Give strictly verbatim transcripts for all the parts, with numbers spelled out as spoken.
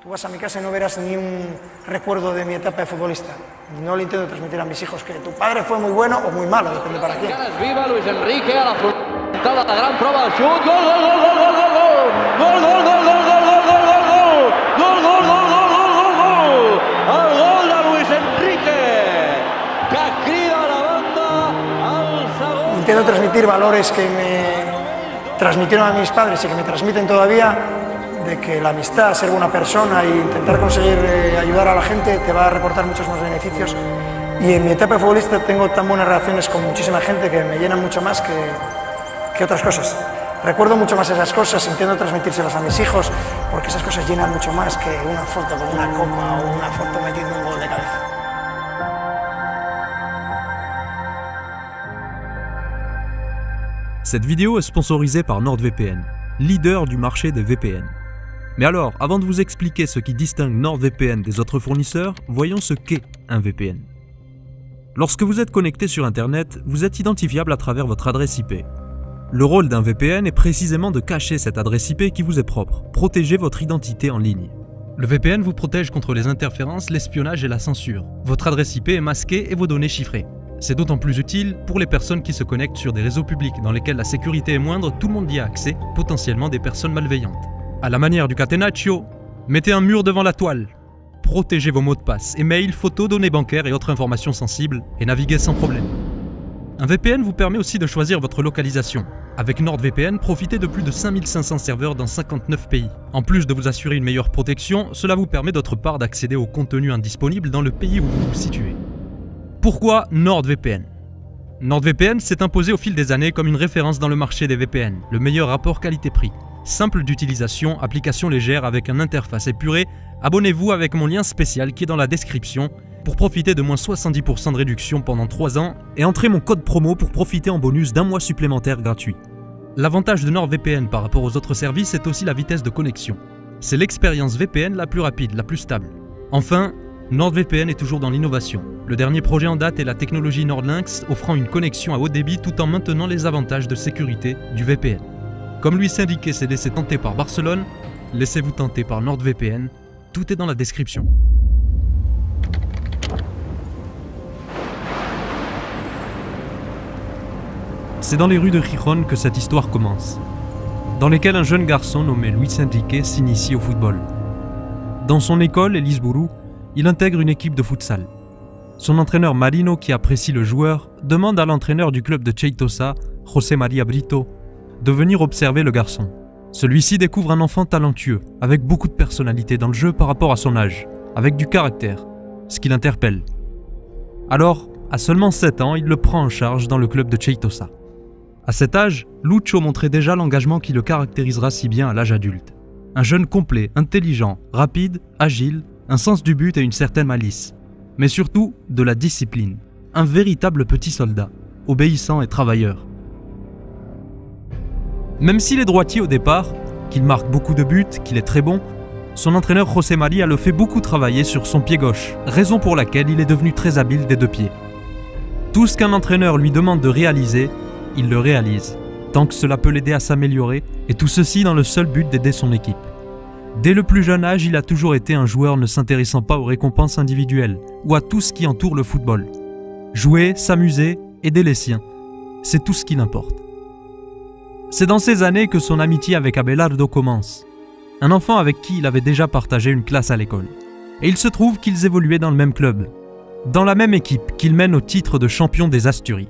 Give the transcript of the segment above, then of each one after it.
Tú vas a mi casa y no verás ni un recuerdo de mi etapa de futbolista. No le intento transmitir a mis hijos que tu padre fue muy bueno o muy malo, depende para quién. Viva Luis Enrique a la puntada, la gran prueba del shoot. ¡Gol, gol, gol, gol, gol, gol, gol, gol, gol, gol, gol, gol, gol, gol, gol, gol, gol! ¡Al gol de Luis Enrique! ¡Que crida la banda! ¡Alza gol! Intento transmitir valores que me transmitieron a mis padres y que me transmiten todavía. De que la amistad, ser buena persona e intentar conseguir eh, ayudar a la gente te va a reportar muchos más beneficios. Y en mi etapa de futbolista tengo tan buenas relaciones con muchísima gente que me llenan mucho más que, que otras cosas. Recuerdo mucho más esas cosas, intento transmitírselas a mis hijos, porque esas cosas llenan mucho más que una foto con una copa o una foto metiendo un gol de cabeza. Cette vidéo est sponsorisée par NordVPN, leader du marché des V P N. Mais alors, avant de vous expliquer ce qui distingue NordVPN des autres fournisseurs, voyons ce qu'est un V P N. Lorsque vous êtes connecté sur Internet, vous êtes identifiable à travers votre adresse I P. Le rôle d'un V P N est précisément de cacher cette adresse I P qui vous est propre, protéger votre identité en ligne. Le V P N vous protège contre les interférences, l'espionnage et la censure. Votre adresse I P est masquée et vos données chiffrées. C'est d'autant plus utile pour les personnes qui se connectent sur des réseaux publics dans lesquels la sécurité est moindre, tout le monde y a accès, potentiellement des personnes malveillantes. À la manière du Catenaccio, mettez un mur devant la toile, protégez vos mots de passe, email, photos, données bancaires et autres informations sensibles et naviguez sans problème. Un V P N vous permet aussi de choisir votre localisation. Avec NordVPN, profitez de plus de cinq mille cinq cents serveurs dans cinquante-neuf pays. En plus de vous assurer une meilleure protection, cela vous permet d'autre part d'accéder aux contenus indisponibles dans le pays où vous vous situez. Pourquoi NordVPN? NordVPN s'est imposé au fil des années comme une référence dans le marché des V P N, le meilleur rapport qualité-prix. Simple d'utilisation, application légère avec une interface épurée, abonnez-vous avec mon lien spécial qui est dans la description pour profiter de moins soixante-dix pour cent de réduction pendant trois ans et entrez mon code promo pour profiter en bonus d'un mois supplémentaire gratuit. L'avantage de NordVPN par rapport aux autres services est aussi la vitesse de connexion. C'est l'expérience V P N la plus rapide, la plus stable. Enfin, NordVPN est toujours dans l'innovation. Le dernier projet en date est la technologie NordLynx offrant une connexion à haut débit tout en maintenant les avantages de sécurité du V P N. Comme Luis Enrique s'est laissé tenter par Barcelone, laissez-vous tenter par NordVPN, tout est dans la description. C'est dans les rues de Gijón que cette histoire commence, dans lesquelles un jeune garçon nommé Luis Enrique s'initie au football. Dans son école, Elisburu, il intègre une équipe de futsal. Son entraîneur Marino, qui apprécie le joueur, demande à l'entraîneur du club de Cheitosa, José María Brito, de venir observer le garçon. Celui-ci découvre un enfant talentueux, avec beaucoup de personnalité dans le jeu par rapport à son âge, avec du caractère, ce qui l'interpelle. Alors, à seulement sept ans, il le prend en charge dans le club de Cheitosa. À cet âge, Lucho montrait déjà l'engagement qui le caractérisera si bien à l'âge adulte. Un jeune complet, intelligent, rapide, agile, un sens du but et une certaine malice, mais surtout de la discipline. Un véritable petit soldat, obéissant et travailleur. Même s'il est droitier au départ, qu'il marque beaucoup de buts, qu'il est très bon, son entraîneur José María le fait beaucoup travailler sur son pied gauche, raison pour laquelle il est devenu très habile des deux pieds. Tout ce qu'un entraîneur lui demande de réaliser, il le réalise, tant que cela peut l'aider à s'améliorer, et tout ceci dans le seul but d'aider son équipe. Dès le plus jeune âge, il a toujours été un joueur ne s'intéressant pas aux récompenses individuelles, ou à tout ce qui entoure le football. Jouer, s'amuser, aider les siens, c'est tout ce qui l'importe. C'est dans ces années que son amitié avec Abelardo commence, un enfant avec qui il avait déjà partagé une classe à l'école. Et il se trouve qu'ils évoluaient dans le même club, dans la même équipe qu'il mène au titre de champion des Asturies.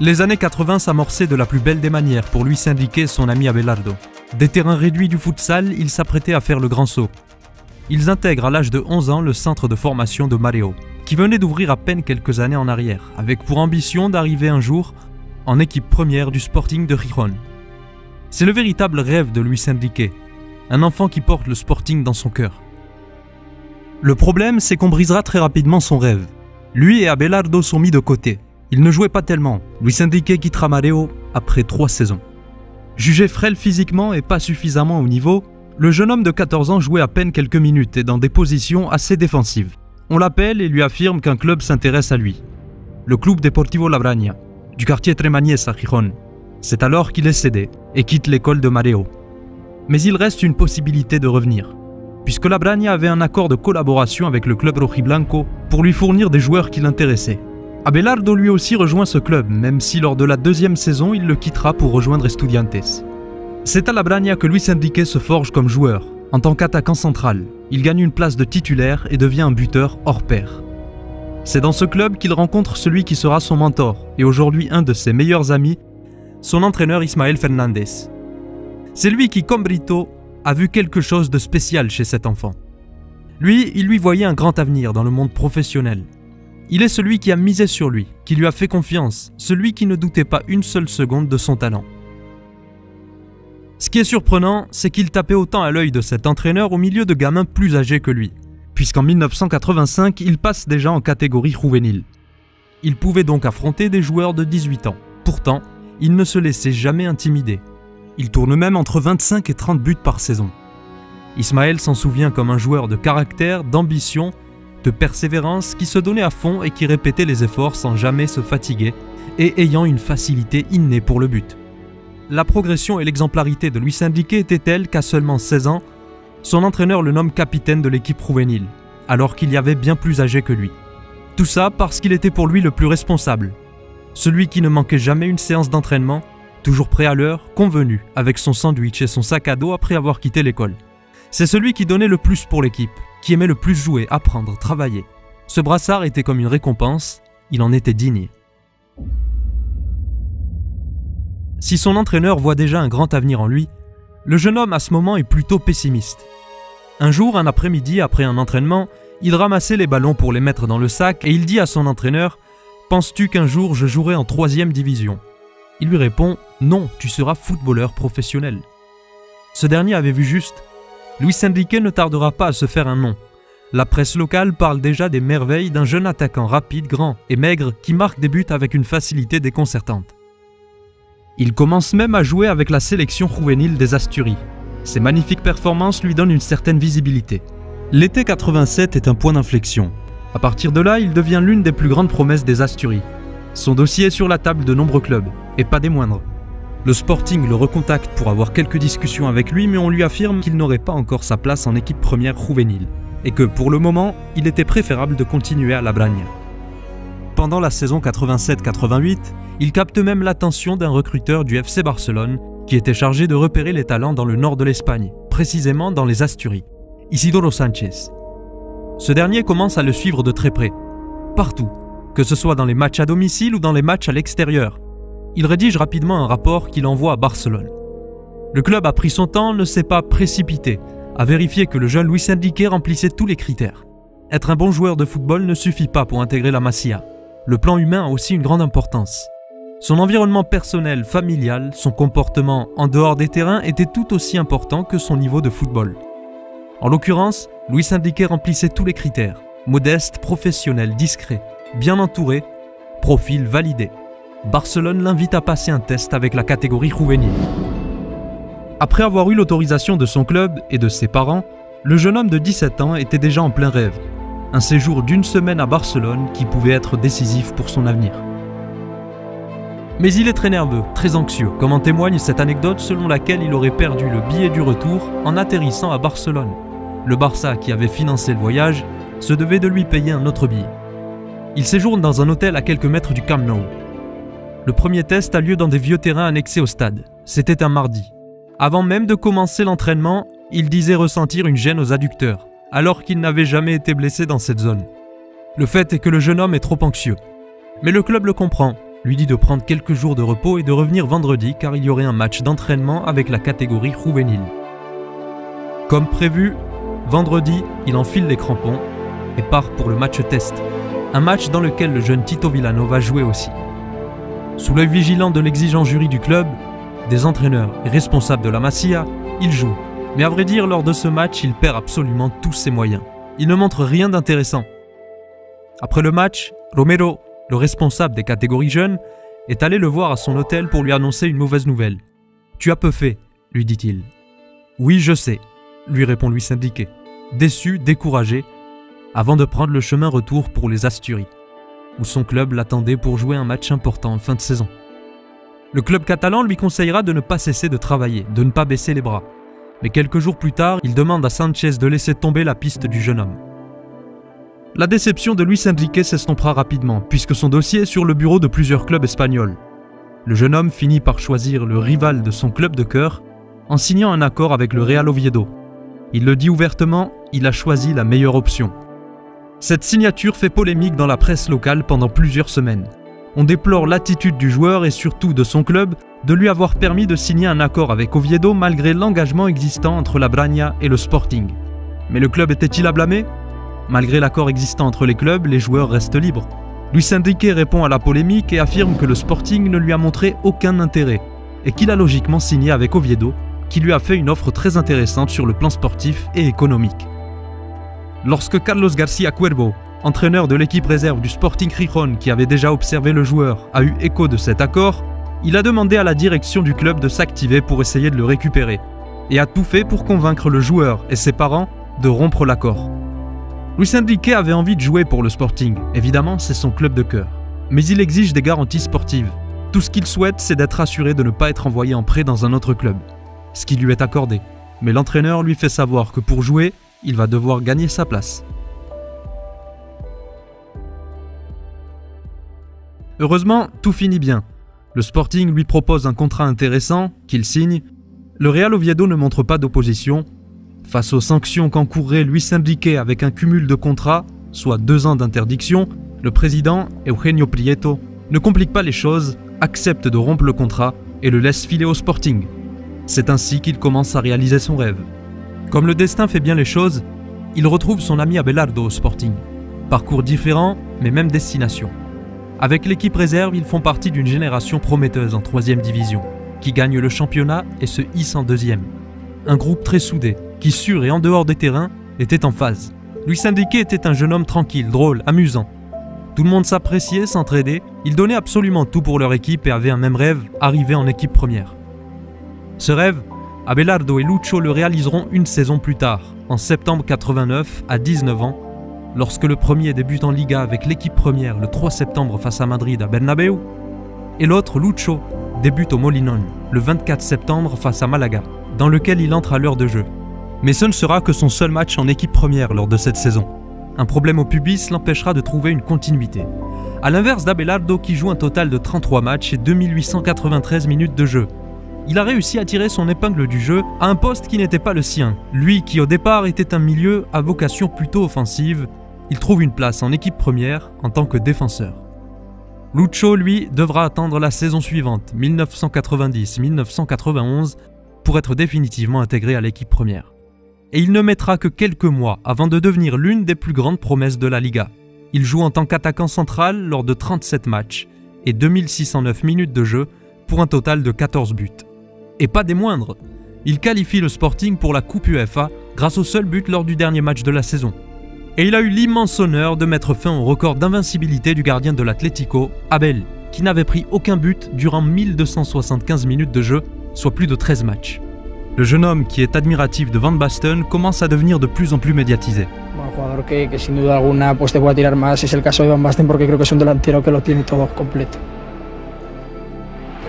Les années quatre-vingt s'amorçaient de la plus belle des manières pour Luis Enrique et son ami Abelardo. Des terrains réduits du futsal, ils s'apprêtaient à faire le grand saut. Ils intègrent à l'âge de onze ans le centre de formation de Mareo, qui venait d'ouvrir à peine quelques années en arrière, avec pour ambition d'arriver un jour en équipe première du Sporting de Gijón. C'est le véritable rêve de Luis Enrique, un enfant qui porte le Sporting dans son cœur. Le problème, c'est qu'on brisera très rapidement son rêve. Lui et Abelardo sont mis de côté. Ils ne jouaient pas tellement. Luis Enrique quittera Mareo après trois saisons. Jugé frêle physiquement et pas suffisamment au niveau, le jeune homme de quatorze ans jouait à peine quelques minutes et dans des positions assez défensives. On l'appelle et lui affirme qu'un club s'intéresse à lui. Le club Deportivo Labrania, du quartier Tremañes à Gijón. C'est alors qu'il est cédé et quitte l'école de Mareo. Mais il reste une possibilité de revenir, puisque Labrania avait un accord de collaboration avec le club rojiblanco pour lui fournir des joueurs qui l'intéressaient. Abelardo lui aussi rejoint ce club, même si lors de la deuxième saison, il le quittera pour rejoindre Estudiantes. C'est à Labrania que Luis Enrique se forge comme joueur. En tant qu'attaquant central, il gagne une place de titulaire et devient un buteur hors pair. C'est dans ce club qu'il rencontre celui qui sera son mentor, et aujourd'hui un de ses meilleurs amis, son entraîneur Ismael Fernandez. C'est lui qui, comme Brito, a vu quelque chose de spécial chez cet enfant. Lui, il lui voyait un grand avenir dans le monde professionnel. Il est celui qui a misé sur lui, qui lui a fait confiance, celui qui ne doutait pas une seule seconde de son talent. Ce qui est surprenant, c'est qu'il tapait autant à l'œil de cet entraîneur au milieu de gamins plus âgés que lui, puisqu'en mille neuf cent quatre-vingt-cinq, il passe déjà en catégorie juvénile. Il pouvait donc affronter des joueurs de dix-huit ans. Pourtant, il ne se laissait jamais intimider. Il tourne même entre vingt-cinq et trente buts par saison. Ismaël s'en souvient comme un joueur de caractère, d'ambition, de persévérance, qui se donnait à fond et qui répétait les efforts sans jamais se fatiguer et ayant une facilité innée pour le but. La progression et l'exemplarité de Luis Enrique étaient telles qu'à seulement seize ans, son entraîneur le nomme capitaine de l'équipe juvénile, alors qu'il y avait bien plus âgé que lui. Tout ça parce qu'il était pour lui le plus responsable, celui qui ne manquait jamais une séance d'entraînement, toujours prêt à l'heure, convenu, avec son sandwich et son sac à dos après avoir quitté l'école. C'est celui qui donnait le plus pour l'équipe, qui aimait le plus jouer, apprendre, travailler. Ce brassard était comme une récompense, il en était digne. Si son entraîneur voit déjà un grand avenir en lui, le jeune homme à ce moment est plutôt pessimiste. Un jour, un après-midi, après un entraînement, il ramassait les ballons pour les mettre dans le sac et il dit à son entraîneur « Penses-tu qu'un jour je jouerai en troisième division ?» Il lui répond « Non, tu seras footballeur professionnel. » Ce dernier avait vu juste. Luis Enrique ne tardera pas à se faire un nom. La presse locale parle déjà des merveilles d'un jeune attaquant rapide, grand et maigre qui marque des buts avec une facilité déconcertante. Il commence même à jouer avec la sélection juvénile des Asturies. Ses magnifiques performances lui donnent une certaine visibilité. L'été quatre-vingt-sept est un point d'inflexion. À partir de là, il devient l'une des plus grandes promesses des Asturies. Son dossier est sur la table de nombreux clubs, et pas des moindres. Le Sporting le recontacte pour avoir quelques discussions avec lui, mais on lui affirme qu'il n'aurait pas encore sa place en équipe première juvénile, et que pour le moment, il était préférable de continuer à Labrania. Pendant la saison quatre-vingt-sept quatre-vingt-huit, il capte même l'attention d'un recruteur du F C Barcelone, qui était chargé de repérer les talents dans le nord de l'Espagne, précisément dans les Asturies, Isidoro Sánchez. Ce dernier commence à le suivre de très près, partout, que ce soit dans les matchs à domicile ou dans les matchs à l'extérieur. Il rédige rapidement un rapport qu'il envoie à Barcelone. Le club a pris son temps, ne s'est pas précipité, a vérifié que le jeune Luis Enrique remplissait tous les critères. Être un bon joueur de football ne suffit pas pour intégrer la Masia. Le plan humain a aussi une grande importance. Son environnement personnel, familial, son comportement en dehors des terrains était tout aussi important que son niveau de football. En l'occurrence, Luis Enrique remplissait tous les critères. Modeste, professionnel, discret, bien entouré, profil validé. Barcelone l'invite à passer un test avec la catégorie juvénile. Après avoir eu l'autorisation de son club et de ses parents, le jeune homme de dix-sept ans était déjà en plein rêve. Un séjour d'une semaine à Barcelone qui pouvait être décisif pour son avenir. Mais il est très nerveux, très anxieux, comme en témoigne cette anecdote selon laquelle il aurait perdu le billet du retour en atterrissant à Barcelone. Le Barça, qui avait financé le voyage, se devait de lui payer un autre billet. Il séjourne dans un hôtel à quelques mètres du Camp Nou. Le premier test a lieu dans des vieux terrains annexés au stade. C'était un mardi. Avant même de commencer l'entraînement, il disait ressentir une gêne aux adducteurs, alors qu'il n'avait jamais été blessé dans cette zone. Le fait est que le jeune homme est trop anxieux. Mais le club le comprend, lui dit de prendre quelques jours de repos et de revenir vendredi car il y aurait un match d'entraînement avec la catégorie juvénile. Comme prévu, vendredi, il enfile les crampons et part pour le match test. Un match dans lequel le jeune Tito Villano va jouer aussi. Sous l'œil vigilant de l'exigeant jury du club, des entraîneurs et responsables de la Masia, il joue. Mais à vrai dire, lors de ce match, il perd absolument tous ses moyens. Il ne montre rien d'intéressant. Après le match, Romero, le responsable des catégories jeunes, est allé le voir à son hôtel pour lui annoncer une mauvaise nouvelle. « Tu as peu fait », lui dit-il. « Oui, je sais », lui répond Luis Enrique, déçu, découragé, avant de prendre le chemin retour pour les Asturies, où son club l'attendait pour jouer un match important en fin de saison. Le club catalan lui conseillera de ne pas cesser de travailler, de ne pas baisser les bras. Mais quelques jours plus tard, il demande à Sánchez de laisser tomber la piste du jeune homme. La déception de Luis Enrique s'estompera rapidement, puisque son dossier est sur le bureau de plusieurs clubs espagnols. Le jeune homme finit par choisir le rival de son club de cœur, en signant un accord avec le Real Oviedo. Il le dit ouvertement, il a choisi la meilleure option. Cette signature fait polémique dans la presse locale pendant plusieurs semaines. On déplore l'attitude du joueur et surtout de son club de lui avoir permis de signer un accord avec Oviedo malgré l'engagement existant entre Labrania et le Sporting. Mais le club était-il à blâmer? Malgré l'accord existant entre les clubs, les joueurs restent libres. Luis Enrique répond à la polémique et affirme que le Sporting ne lui a montré aucun intérêt et qu'il a logiquement signé avec Oviedo, qui lui a fait une offre très intéressante sur le plan sportif et économique. Lorsque Carlos Garcia Cuervo, entraîneur de l'équipe réserve du Sporting Gijón qui avait déjà observé le joueur, a eu écho de cet accord, il a demandé à la direction du club de s'activer pour essayer de le récupérer et a tout fait pour convaincre le joueur et ses parents de rompre l'accord. Luis Enrique avait envie de jouer pour le Sporting, évidemment c'est son club de cœur, mais il exige des garanties sportives. Tout ce qu'il souhaite, c'est d'être assuré de ne pas être envoyé en prêt dans un autre club, ce qui lui est accordé, mais l'entraîneur lui fait savoir que pour jouer, il va devoir gagner sa place. Heureusement, tout finit bien. Le Sporting lui propose un contrat intéressant, qu'il signe. Le Real Oviedo ne montre pas d'opposition. Face aux sanctions qu'encourrait Luis Enrique avec un cumul de contrats, soit deux ans d'interdiction, le président, Eugenio Prieto, ne complique pas les choses, accepte de rompre le contrat et le laisse filer au Sporting. C'est ainsi qu'il commence à réaliser son rêve. Comme le destin fait bien les choses, il retrouve son ami Abelardo au Sporting. Parcours différent, mais même destination. Avec l'équipe réserve, ils font partie d'une génération prometteuse en troisième division, qui gagne le championnat et se hisse en deuxième. Un groupe très soudé, qui sur et en dehors des terrains, était en phase. Luis Enrique était un jeune homme tranquille, drôle, amusant. Tout le monde s'appréciait, s'entraidait, ils donnaient absolument tout pour leur équipe et avaient un même rêve, arriver en équipe première. Ce rêve, Abelardo et Lucho le réaliseront une saison plus tard, en septembre quatre-vingt-neuf, à dix-neuf ans, lorsque le premier débute en Liga avec l'équipe première le trois septembre face à Madrid à Bernabeu, et l'autre, Lucho, débute au Molinón le vingt-quatre septembre face à Malaga, dans lequel il entre à l'heure de jeu. Mais ce ne sera que son seul match en équipe première lors de cette saison. Un problème au pubis l'empêchera de trouver une continuité. A l'inverse d'Abelardo qui joue un total de trente-trois matchs et deux mille huit cent quatre-vingt-treize minutes de jeu, il a réussi à tirer son épingle du jeu à un poste qui n'était pas le sien. Lui qui au départ était un milieu à vocation plutôt offensive, il trouve une place en équipe première en tant que défenseur. Lucho, lui, devra attendre la saison suivante, mille neuf cent quatre-vingt-dix mille neuf cent quatre-vingt-onze, pour être définitivement intégré à l'équipe première. Et il ne mettra que quelques mois avant de devenir l'une des plus grandes promesses de la Liga. Il joue en tant qu'attaquant central lors de trente-sept matchs et deux mille six cent neuf minutes de jeu pour un total de quatorze buts. Et pas des moindres. Il qualifie le Sporting pour la Coupe UEFA grâce au seul but lors du dernier match de la saison. Et il a eu l'immense honneur de mettre fin au record d'invincibilité du gardien de l'Atlético, Abel, qui n'avait pris aucun but durant mille deux cent soixante-quinze minutes de jeu, soit plus de treize matchs. Le jeune homme, qui est admiratif de Van Basten, commence à devenir de plus en plus médiatisé. Un jugador que, que sin duda alguna pues te pueda tirar más, es el caso de Van Basten porque creo que es un delantero que lo tiene todo completo.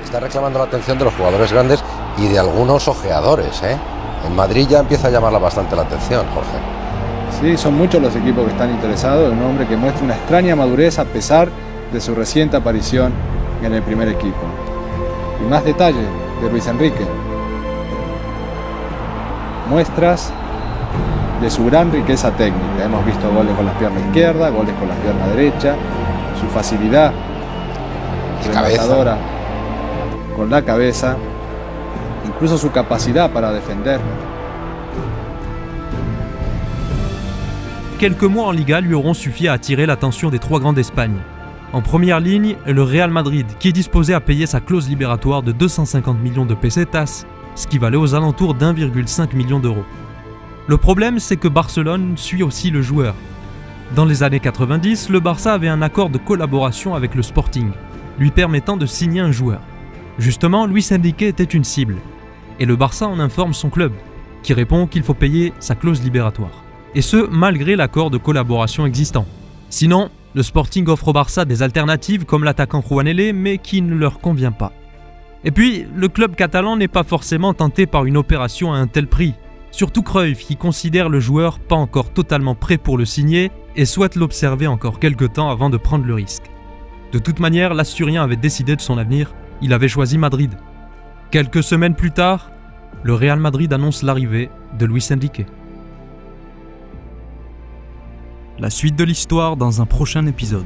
Está reclamando la atención de los jugadores grandes y de algunos ojeadores, ¿eh? En Madrid ya empieza a llamarla bastante la atención, Jorge. Sí, son muchos los equipos que están interesados en un hombre que muestra una extraña madurez a pesar de su reciente aparición en el primer equipo. Y más detalle de Luis Enrique. Muestras de su gran riqueza técnica. Hemos visto goles con la pierna izquierda, goles con la pierna derecha, su facilidad rematadora con la cabeza, incluso su capacidad para defender. Quelques mois en Liga lui auront suffi à attirer l'attention des trois grands d'Espagne. En première ligne, le Real Madrid, qui est disposé à payer sa clause libératoire de deux cent cinquante millions de pesetas, ce qui valait aux alentours d'un virgule cinq million d'euros. Le problème, c'est que Barcelone suit aussi le joueur. Dans les années quatre-vingt-dix, le Barça avait un accord de collaboration avec le Sporting, lui permettant de signer un joueur. Justement, Luis Enrique était une cible, et le Barça en informe son club, qui répond qu'il faut payer sa clause libératoire. Et ce, malgré l'accord de collaboration existant. Sinon, le Sporting offre au Barça des alternatives comme l'attaquant Juan Ele, mais qui ne leur convient pas. Et puis, le club catalan n'est pas forcément tenté par une opération à un tel prix, surtout Cruyff qui considère le joueur pas encore totalement prêt pour le signer et souhaite l'observer encore quelques temps avant de prendre le risque. De toute manière, l'Asturien avait décidé de son avenir, il avait choisi Madrid. Quelques semaines plus tard, le Real Madrid annonce l'arrivée de Luis Enrique. La suite de l'histoire dans un prochain épisode.